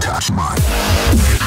touch mine.